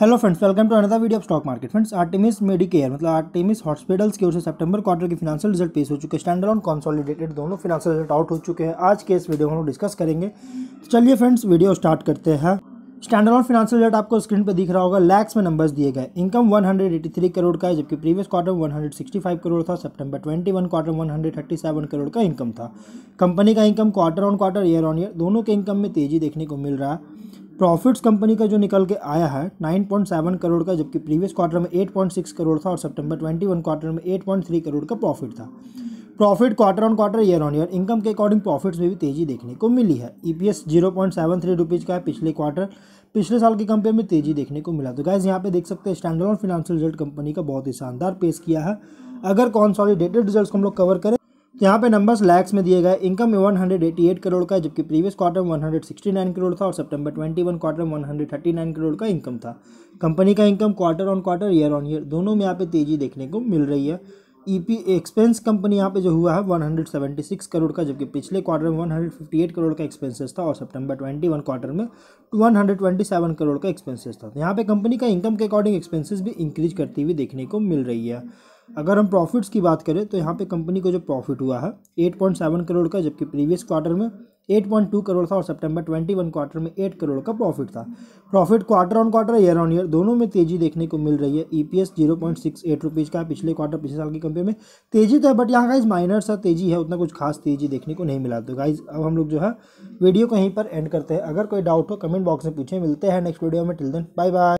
Hello friends, welcome to another video of stock market. Friends, Artemis Medicare मतलब Artemis hospitals की ओर से सितंबर क्वार्टर के फिनेंशियल रिजल्ट पेश हो चुके हैं। स्टैंडर्ड और कॉन्सोलिडेटेड दोनों फिनेंशियल रिजल्ट आउट हो चुके हैं। आज के इस वीडियो में हम डिस्कस करेंगे। तो चलिए फ्रेंड्स, वीडियो स्टार्ट करते हैं। स्टैंडर्ड फिनेंशियल रिजल्ट आपको स्क्रीन पर दिख रहा होगा। लैक्स में नंबर्स दिए गए। इनकम 183 करोड़ का है, जबकि प्रीवियस क्वार्टर 165 करोड़ था। सितंबर 21 क्वार्टर 137 करोड़ का इनकम था। कंपनी का income quarter on quarter, year on year दोनों के इनकम में तेजी देखने को मिल रहा है। प्रॉफिट्स कंपनी का जो निकल के आया है 9.7 करोड़ का, जबकि प्रीवियस क्वार्टर में 8.6 करोड़ था और सितंबर 21 क्वार्टर में 8.3 करोड़ का प्रॉफिट था। Profit quarter on quarter, year on year income के अकॉर्डिंग प्रॉफिट्स में भी तेजी देखने को मिली है। ईपीएस 0.73 रुपीज़ का है। पिछले साल की कंपेयर में तेजी देखने को मिला। तो गाइज यहाँ पे देख सकते हैं, स्टैंडर्ड फिनेंशियल रिजल्ट कंपनी का बहुत ही शानदार पेश किया है। अगर कॉन्सॉलिडेटेड रिजल्ट्स को हम लोग कवर करें तो यहाँ पे नंबर्स लैक्स में दिए गए। इनकम 188 करोड़ का, जबकि प्रीवियस क्वार्टर 169 करोड़ था और सितंबर 21 क्वार्टर 139 करोड़ का इनकम था। कंपनी का income quarter on quarter, year on year दोनों में यहाँ पे तेजी देखने को मिल रही है। ईपी एक्सपेंस कंपनी यहाँ पे जो हुआ है 176 करोड़ का, जबकि पिछले क्वार्टर में 158 करोड़ का एक्सपेंसेस था और सितंबर 21 क्वार्टर में 127 करोड़ का एक्सपेंसेस था। यहाँ पे कंपनी का इनकम के अकॉर्डिंग एक्सपेंसेस भी इंक्रीज करती हुई देखने को मिल रही है। अगर हम प्रॉफिट्स की बात करें तो यहाँ पे कंपनी को जो प्रॉफिट हुआ है 8.7 करोड़ का, जबकि प्रीवियस क्वार्टर में 8.2 करोड़ था और सितंबर 21 क्वार्टर में 8 करोड़ का प्रॉफिट था। Profit quarter on quarter, year on year दोनों में तेजी देखने को मिल रही है। ईपीएस 0.68 रुपीज़ का, पिछले साल की कंपेयर में तेजी तो है, बट यहाँ गाइज माइनर सा तेजी है, उतना कुछ खास तेजी देखने को नहीं मिला। तो गाइज अब हम लोग जो है वीडियो को यहीं पर एंड करते हैं। अगर कोई डाउट हो कमेंट बॉक्स में पूछें। मिलते हैं नेक्स्ट वीडियो में। Till then bye bye.